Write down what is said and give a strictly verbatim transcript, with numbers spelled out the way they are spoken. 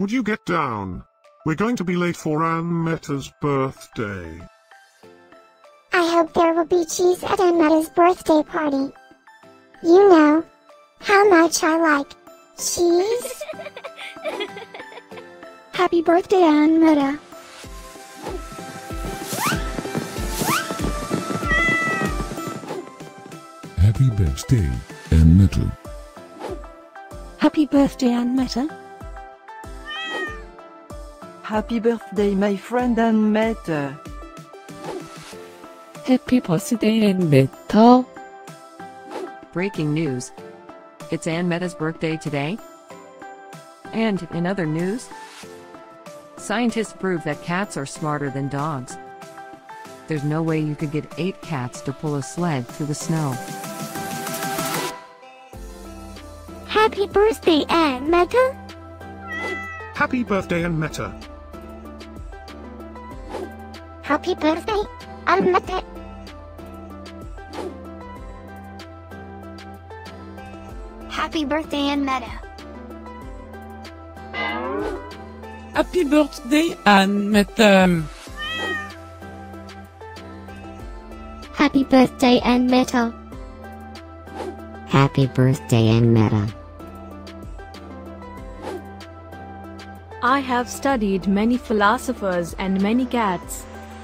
Would you get down? We're going to be late for Anne-Mette's birthday. I hope there will be cheese at Anne-Mette's birthday party. You know how much I like cheese. Happy birthday, Anne-Mette. Happy birthday, Anne-Mette. Happy birthday, Anne-Mette. Happy birthday, my friend Anne-Mette. Happy birthday, Anne-Mette. Breaking news. It's Anne-Mette's birthday today. And in other news, scientists prove that cats are smarter than dogs. There's no way you could get eight cats to pull a sled through the snow. Happy birthday, Anne-Mette. Happy birthday, Anne-Mette. Happy birthday, Anne-Mette. Happy birthday, Anne-Mette. Happy birthday, Anne-Mette. Happy birthday, Anne-Mette. Happy birthday, Anne-Mette. I have studied many philosophers and many cats.